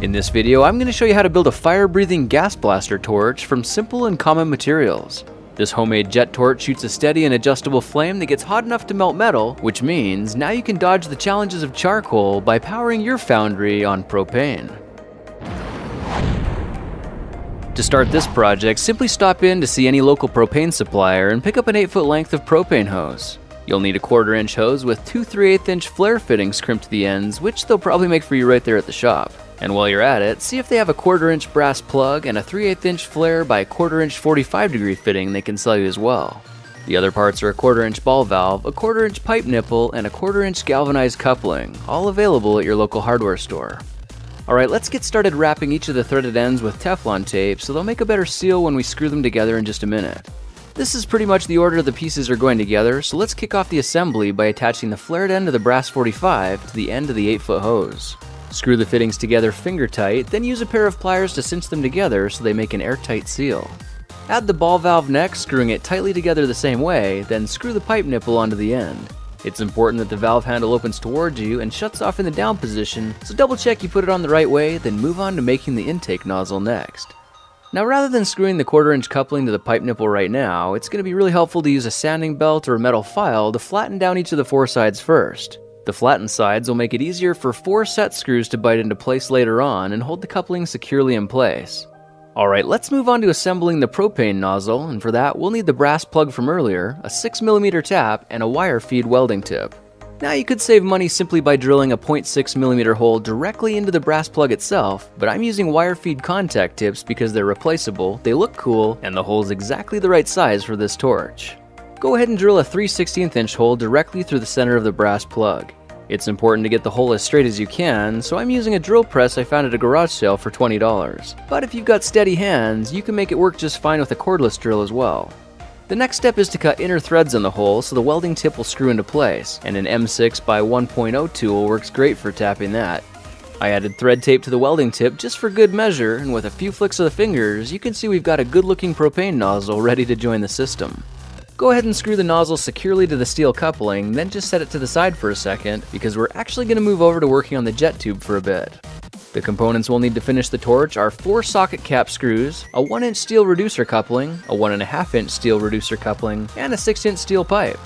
In this video, I'm going to show you how to build a fire-breathing gas blaster torch from simple and common materials. This homemade jet torch shoots a steady and adjustable flame that gets hot enough to melt metal, which means now you can dodge the challenges of charcoal by powering your foundry on propane. To start this project, simply stop in to see any local propane supplier and pick up an 8-foot length of propane hose. You'll need a 1/4-inch hose with two 3/8-inch flare fittings crimped to the ends, which they'll probably make for you right there at the shop. And while you're at it, see if they have a 1/4-inch brass plug and a 3/8-inch flare by 1/4-inch 45-degree fitting they can sell you as well. The other parts are a 1/4-inch ball valve, a 1/4-inch pipe nipple, and a 1/4-inch galvanized coupling, all available at your local hardware store. Alright, let's get started wrapping each of the threaded ends with Teflon tape so they'll make a better seal when we screw them together in just a minute. This is pretty much the order the pieces are going together, so let's kick off the assembly by attaching the flared end of the brass 45 to the end of the 8-foot hose. Screw the fittings together finger tight, then use a pair of pliers to cinch them together so they make an airtight seal. Add the ball valve next, screwing it tightly together the same way, then screw the pipe nipple onto the end. It's important that the valve handle opens towards you and shuts off in the down position, so double check you put it on the right way, then move on to making the intake nozzle next. Now rather than screwing the 1/4-inch coupling to the pipe nipple right now, it's going to be really helpful to use a sanding belt or a metal file to flatten down each of the 4 sides first. The flattened sides will make it easier for 4 set screws to bite into place later on and hold the coupling securely in place. Alright, let's move on to assembling the propane nozzle, and for that we'll need the brass plug from earlier, a 6mm tap, and a wire feed welding tip. Now you could save money simply by drilling a 0.6mm hole directly into the brass plug itself, but I'm using wire feed contact tips because they're replaceable, they look cool, and the hole's exactly the right size for this torch. Go ahead and drill a 3/16-inch hole directly through the center of the brass plug. It's important to get the hole as straight as you can, so I'm using a drill press I found at a garage sale for $20. But if you've got steady hands, you can make it work just fine with a cordless drill as well. The next step is to cut inner threads in the hole so the welding tip will screw into place, and an M6 by 1.0 tool works great for tapping that. I added thread tape to the welding tip just for good measure, and with a few flicks of the fingers, you can see we've got a good-looking propane nozzle ready to join the system. Go ahead and screw the nozzle securely to the steel coupling, then just set it to the side for a second, because we're actually going to move over to working on the jet tube for a bit. The components we'll need to finish the torch are 4 socket cap screws, a 1-inch steel reducer coupling, a 1.5-inch steel reducer coupling, and a 6-inch steel pipe.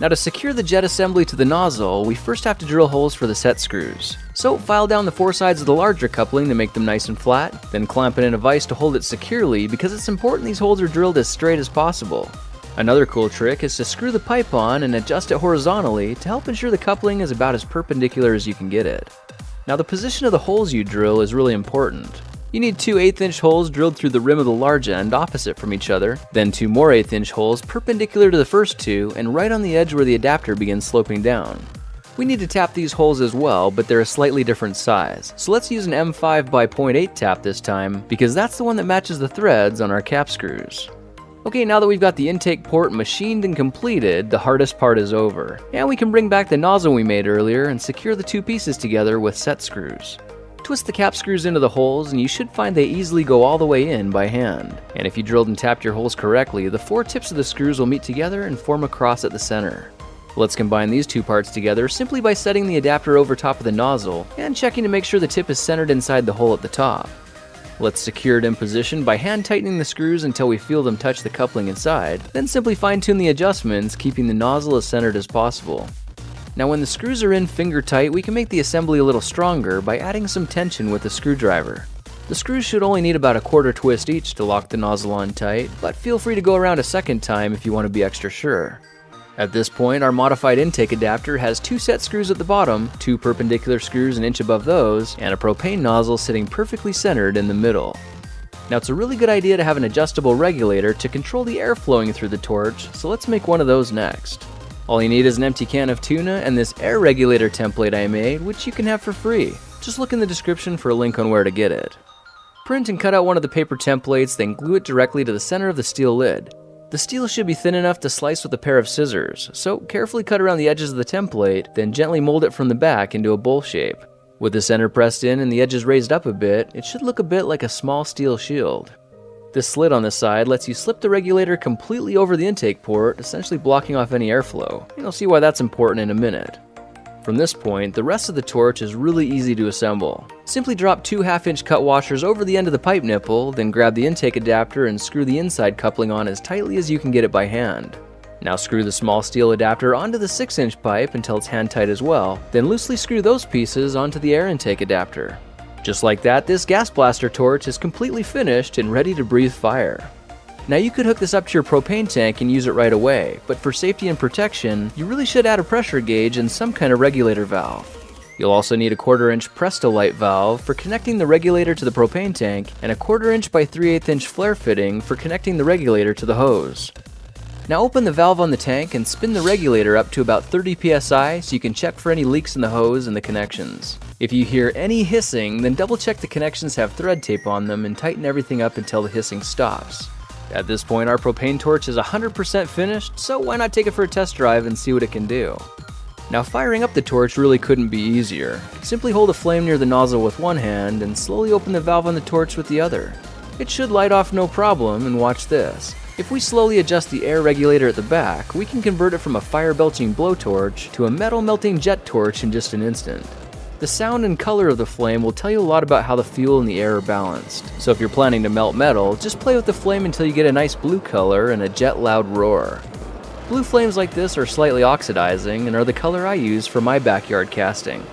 Now to secure the jet assembly to the nozzle, we first have to drill holes for the set screws. So file down the 4 sides of the larger coupling to make them nice and flat, then clamp it in a vise to hold it securely, because it's important these holes are drilled as straight as possible. Another cool trick is to screw the pipe on and adjust it horizontally to help ensure the coupling is about as perpendicular as you can get it. Now the position of the holes you drill is really important. You need two 1/8-inch holes drilled through the rim of the large end opposite from each other, then two more 1/8-inch holes perpendicular to the first two and right on the edge where the adapter begins sloping down. We need to tap these holes as well, but they're a slightly different size, so let's use an M5 by 0.8 tap this time, because that's the one that matches the threads on our cap screws. Okay, now that we've got the intake port machined and completed, the hardest part is over. And we can bring back the nozzle we made earlier and secure the two pieces together with set screws. Twist the cap screws into the holes and you should find they easily go all the way in by hand. And if you drilled and tapped your holes correctly, the 4 tips of the screws will meet together and form a cross at the center. Let's combine these two parts together simply by setting the adapter over top of the nozzle and checking to make sure the tip is centered inside the hole at the top. Let's secure it in position by hand tightening the screws until we feel them touch the coupling inside, then simply fine-tune the adjustments, keeping the nozzle as centered as possible. Now when the screws are in finger tight, we can make the assembly a little stronger by adding some tension with a screwdriver. The screws should only need about a 1/4 twist each to lock the nozzle on tight, but feel free to go around a second time if you want to be extra sure. At this point, our modified intake adapter has 2 set screws at the bottom, 2 perpendicular screws an inch above those, and a propane nozzle sitting perfectly centered in the middle. Now it's a really good idea to have an adjustable regulator to control the air flowing through the torch, so let's make one of those next. All you need is an empty can of tuna and this air regulator template I made, which you can have for free. Just look in the description for a link on where to get it. Print and cut out one of the paper templates, then glue it directly to the center of the steel lid. The steel should be thin enough to slice with a pair of scissors, so carefully cut around the edges of the template, then gently mold it from the back into a bowl shape. With the center pressed in and the edges raised up a bit, it should look a bit like a small steel shield. This slit on the side lets you slip the regulator completely over the intake port, essentially blocking off any airflow. You'll see why that's important in a minute. From this point, the rest of the torch is really easy to assemble. Simply drop 2 half-inch cut washers over the end of the pipe nipple, then grab the intake adapter and screw the inside coupling on as tightly as you can get it by hand. Now screw the small steel adapter onto the 6-inch pipe until it's hand tight as well, then loosely screw those pieces onto the air intake adapter. Just like that, this gas blaster torch is completely finished and ready to breathe fire. Now you could hook this up to your propane tank and use it right away, but for safety and protection, you really should add a pressure gauge and some kind of regulator valve. You'll also need a 1/4-inch Prestolite valve for connecting the regulator to the propane tank, and a 1/4" by 3/8" flare fitting for connecting the regulator to the hose. Now open the valve on the tank and spin the regulator up to about 30 psi so you can check for any leaks in the hose and the connections. If you hear any hissing, then double check the connections have thread tape on them and tighten everything up until the hissing stops. At this point, our propane torch is 100% finished, so why not take it for a test drive and see what it can do? Now firing up the torch really couldn't be easier. Simply hold a flame near the nozzle with one hand and slowly open the valve on the torch with the other. It should light off no problem, and watch this. If we slowly adjust the air regulator at the back, we can convert it from a fire-belching blowtorch to a metal-melting jet torch in just an instant. The sound and color of the flame will tell you a lot about how the fuel and the air are balanced. So if you're planning to melt metal, just play with the flame until you get a nice blue color and a jet loud roar. Blue flames like this are slightly oxidizing and are the color I use for my backyard casting.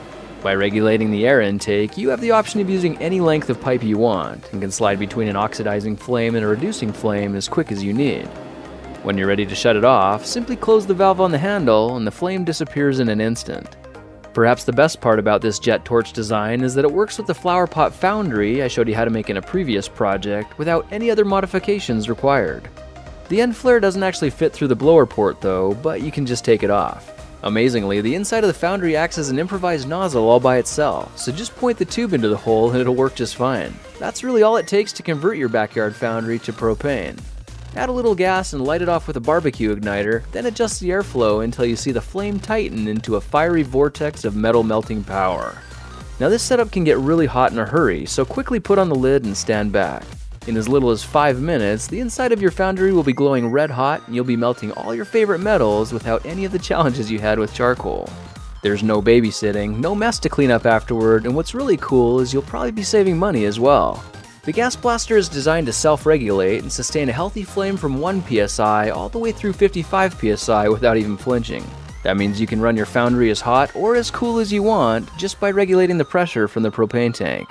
By regulating the air intake, you have the option of using any length of pipe you want and can slide between an oxidizing flame and a reducing flame as quick as you need. When you're ready to shut it off, simply close the valve on the handle and the flame disappears in an instant. Perhaps the best part about this jet torch design is that it works with the flower pot foundry I showed you how to make in a previous project without any other modifications required. The end flare doesn't actually fit through the blower port though, but you can just take it off. Amazingly, the inside of the foundry acts as an improvised nozzle all by itself, so just point the tube into the hole and it'll work just fine. That's really all it takes to convert your backyard foundry to propane. Add a little gas and light it off with a barbecue igniter, then adjust the airflow until you see the flame tighten into a fiery vortex of metal melting power. Now this setup can get really hot in a hurry, so quickly put on the lid and stand back. In as little as 5 minutes, the inside of your foundry will be glowing red hot and you'll be melting all your favorite metals without any of the challenges you had with charcoal. There's no babysitting, no mess to clean up afterward, and what's really cool is you'll probably be saving money as well. The gas blaster is designed to self-regulate and sustain a healthy flame from 1 psi all the way through 55 psi without even flinching. That means you can run your foundry as hot or as cool as you want just by regulating the pressure from the propane tank.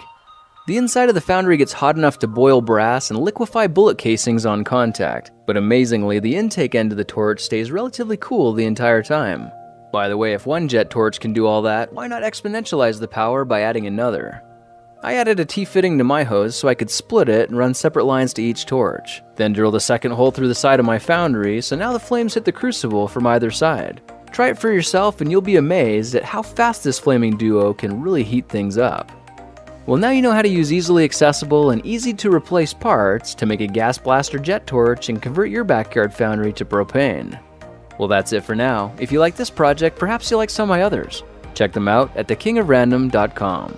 The inside of the foundry gets hot enough to boil brass and liquefy bullet casings on contact, but amazingly the intake end of the torch stays relatively cool the entire time. By the way, if one jet torch can do all that, why not exponentialize the power by adding another? I added a T-fitting to my hose so I could split it and run separate lines to each torch. Then drilled a second hole through the side of my foundry, so now the flames hit the crucible from either side. Try it for yourself and you'll be amazed at how fast this flaming duo can really heat things up. Well, now you know how to use easily accessible and easy to replace parts to make a gas blaster jet torch and convert your backyard foundry to propane. Well, that's it for now. If you like this project, perhaps you'll like some of my others. Check them out at thekingofrandom.com.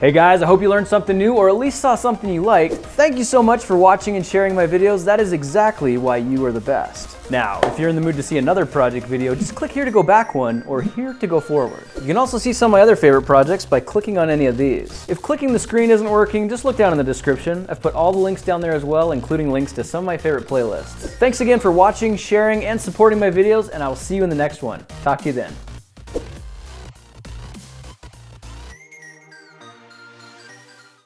Hey guys, I hope you learned something new or at least saw something you liked. Thank you so much for watching and sharing my videos. That is exactly why you are the best. Now, if you're in the mood to see another project video, just click here to go back one or here to go forward. You can also see some of my other favorite projects by clicking on any of these. If clicking the screen isn't working, just look down in the description. I've put all the links down there as well, including links to some of my favorite playlists. Thanks again for watching, sharing, and supporting my videos, and I will see you in the next one. Talk to you then.